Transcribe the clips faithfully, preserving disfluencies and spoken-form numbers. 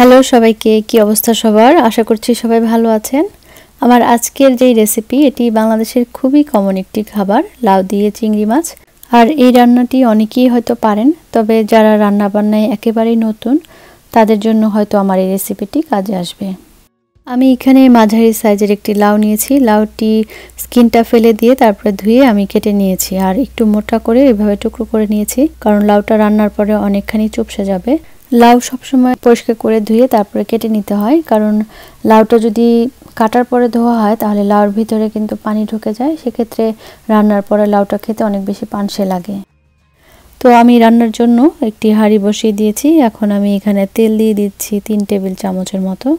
Hello सबाई के कि अवस्था सबार आशा करछि सबाई भालो आछेन। आमार आजकेर जे रेसिपि एटी बांग्लादेशेर खूबई कमन एकटी खाबार लाउ दिए चिंगड़ी माछ। और ये रान्नाटी अनेकेई हयतो पारेन, तबे जारा रान्ना बान्नाय एकेबारेई नतुन तादेर जन्य हयतो आमार एई रेसिपिटी काजे आसबे। आमी एखाने माझारी साइजेर एकटी लाउ नियेछि। लाउटी स्किनटा फेले दिए तारपरे धुए आमी केटे नियेछि और एकटु मोटा करे एइभावे टुकरो करे नियेछि, कारण लाउटा रान्नार परे अनेकखानि चुपसे जाबे। लाउ सब समय परिष्कार करे धुए तारपरे केटे निते हय, कारण लाउटा जदि काटार परे धोया हय ताहले लाउर भितरे किन्तु पानी ढुके जाय, सेई क्षेत्रे रान्नार परे लाउटा खेते अनेक बेशी पानशे लागे। तो आमी रान्नार जन्य एकटी हाड़ी बसिये दियेछि। एखन आमी एखाने तेल दिये दिच्छि तीन टेबिल चामचेर मतो।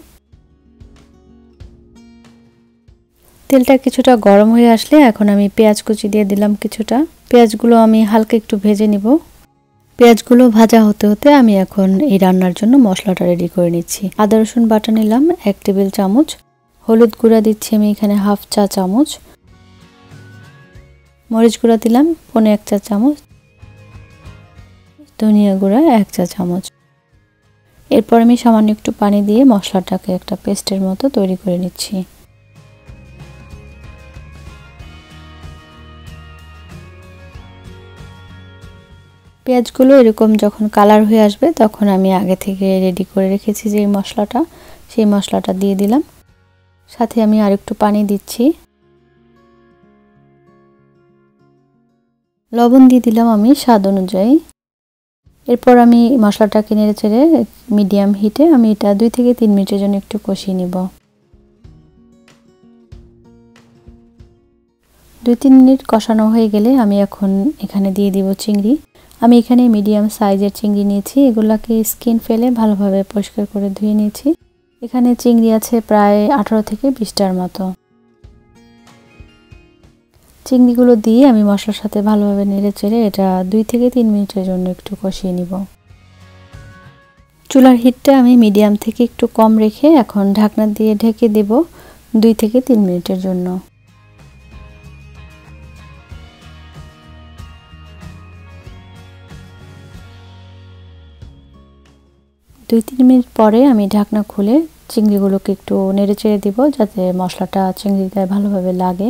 तेलटा किछुटा गरम हये आसले एखन आमी पेंयाज कुचि दिये दिलाम किछुटा। पेंयाजगुलो आमी हालका एकटु भेजे निब। पेंयाजगुलो भाजा होते होते आमी एखन एई रान्नार जन्य मशलाटा रेडी करे निচ্ছি। आदा रसुन बाटा निलाम एक टेबिल चामच, हलुद गुঁড়া দিচ্ছি আমি এখানে हाफ चा चामच, মরিচ গুঁড়া দিলাম পনে এক চা চামচ, ধনিয়া গুঁড়া এক চা চামচ। এরপর আমি সামান্য একটু পানি দিয়ে মশলাটাকে একটা পেস্টের মতো তৈরি করে নিচ্ছি। পেঁয়াজগুলো এরকম যখন কালার হয়ে আসবে তখন আমি আগে থেকে রেডি করে রেখেছি যে মশলাটা, সেই মশলাটা দিয়ে দিলাম। সাথে আমি আরেকটু পানি দিচ্ছি, লবণ দিয়ে দিলাম আমি স্বাদ অনুযায়ী। এরপর আমি মশলাটাকে নেড়েচেড়ে মিডিয়াম হিটে আমি এটা দুই থেকে তিন মিনিটের জন্য একটু কষিয়ে নিব। দুই তিন মিনিট কষানো হয়ে গেলে আমি এখন এখানে দিয়ে দিব চিংড়ি। আমি এখানে মিডিয়াম সাইজের চিংড়ি নিয়েছি, এগুলাকে স্কিন ফেলে ভালোভাবে পরিষ্কার করে ধুয়ে নিয়েছি। এখানে চিংড়ি আছে প্রায় আঠারো থেকে বিশটার মতো। চিংড়িগুলো দিয়ে আমি মশলার সাথে ভালোভাবে নেড়েচেড়ে এটা দুই থেকে তিন মিনিটের জন্য একটু কষিয়ে নিব। চুলার হিটটা আমি মিডিয়াম থেকে একটু কম রেখে এখন ঢাকনা দিয়ে ঢেকে দেব দুই থেকে তিন মিনিটের জন্য। দুই তিন মিনিট পরে আমি ঢাকনা খুলে চিংড়িগুলোকে একটু নেড়ে চেড়ে দিব যাতে মশলাটা চিংড়ির গায়ে ভালোভাবে লাগে।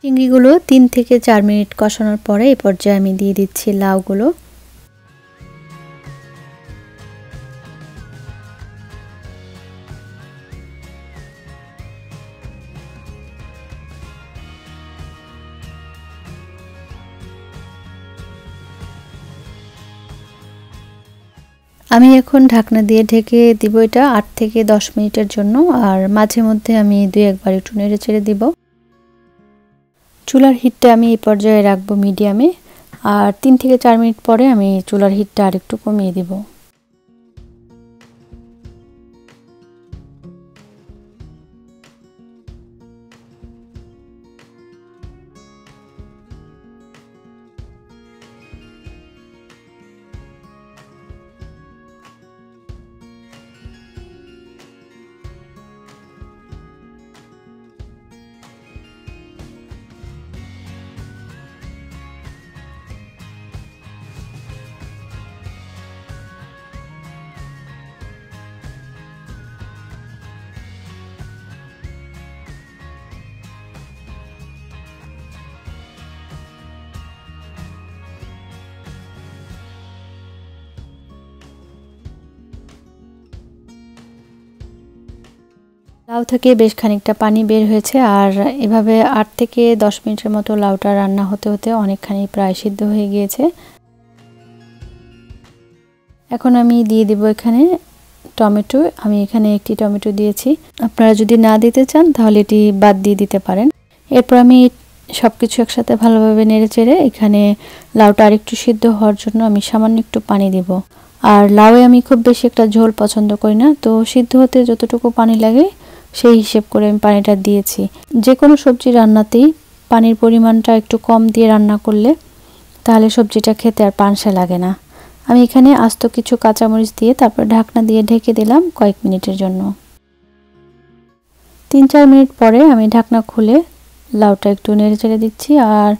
চিংড়িগুলো তিন থেকে চার মিনিট কষানোর পরে এই পর্যায়ে আমি দিয়ে দিচ্ছি লাউগুলো। আমি এখন ঢাকনা দিয়ে ঢেকে দিব এটা আট থেকে দশ মিনিটের জন্য, আর মাঝে মধ্যে আমি দুই একবার একটু নেড়ে চেড়ে দিব। চুলার হিটটা আমি এই পর্যায়ে রাখবো মিডিয়ামে, আর তিন থেকে চার মিনিট পরে আমি চুলার হিটটা আর একটু কমিয়ে দিব। লাউ থেকে বেশ খানিকটা পানি বের হয়েছে, আর এভাবে আট থেকে দশ মিনিটের মতো লাউটা রান্না হতে হতে অনেকখানি প্রায় সিদ্ধ হয়ে গিয়েছে। এখন আমি দিয়ে দিব এখানে টমেটো। আমি এখানে একটি টমেটো দিয়েছি, আপনারা যদি না দিতে চান তাহলে এটি বাদ দিয়ে দিতে পারেন। এরপর আমি সব কিছু একসাথে ভালোভাবে নেড়ে চেড়ে এখানে লাউটা আরেকটু সিদ্ধ হওয়ার জন্য আমি সামান্য একটু পানি দেব। আর লাউয়ে আমি খুব বেশি একটা ঝোল পছন্দ করি না, তো সিদ্ধ হতে যতটুকু পানি লাগে সেই হিসেব করে আমি পানিটা দিয়েছি। যে কোনো সবজি রান্নাতেই পানির পরিমাণটা একটু কম দিয়ে রান্না করলে তাহলে সবজিটা খেতে আর পানসা লাগে না। আমি এখানে আস্ত কিছু কাঁচামরিচ দিয়ে তারপর ঢাকনা দিয়ে ঢেকে দিলাম কয়েক মিনিটের জন্য। तीन चार मिनट परे आमी ढाकना खुले लाउटा एकटू नेड़े चेड़े दिच्छी और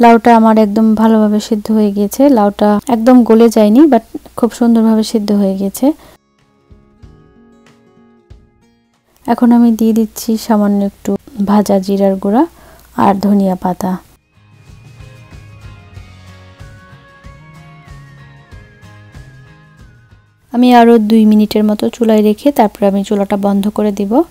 लाउटा आमार एकदम भालोभाबे सिद्ध हये गेछे। लाउटा एकदम गले जायनि बाट खूब सुंदरभाबे सिद्ध हये गेछे। एखोन आमी दिये दिच्छी सामान्य एकटू भाजा जिरार गुड़ा और धनिया पाता। आमी आरो दुई मिनिटेर मतो चूलाय रेखे तारपर आमी चूलाटा बंध करे देब।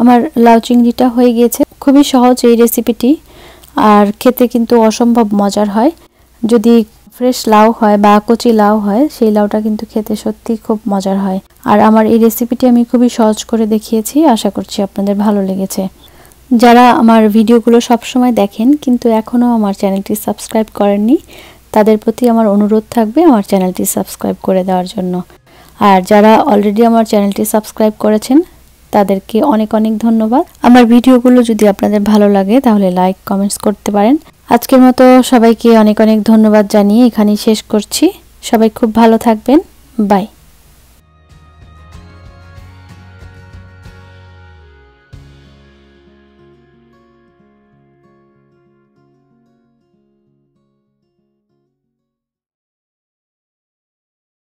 आमार लाउ चिंगड़िटा हये गेछे। खूबई सहज एई रेसिपिटी आर खेते किन्तु असम्भव मजार हय। जदि फ्रेश लाउ हय बा कचि लाउ हय सेई लाउटा किन्तु खेते सत्यि खूब मजार हय। आर आमार एई रेसिपिटी आमी खूबई सहज करे देखियेछि। आशा करछि आपनादेर भालो लेगेछे। যারা আমার ভিডিওগুলো সব সময় দেখেন কিন্তু এখনো আমার চ্যানেলটি সাবস্ক্রাইব করেননি তাদের প্রতি আমার অনুরোধ থাকবে আমার চ্যানেলটি সাবস্ক্রাইব করে দেওয়ার জন্য। আর যারা অলরেডি আমার চ্যানেলটি সাবস্ক্রাইব করেছেন তাদেরকে অনেক অনেক ধন্যবাদ। আমার ভিডিওগুলো যদি আপনাদের ভালো লাগে তাহলে লাইক কমেন্টস করতে পারেন। আজকের মতো সবাইকে অনেক অনেক ধন্যবাদ জানিয়ে এখানেই শেষ করছি। সবাই খুব ভালো থাকবেন। বাই।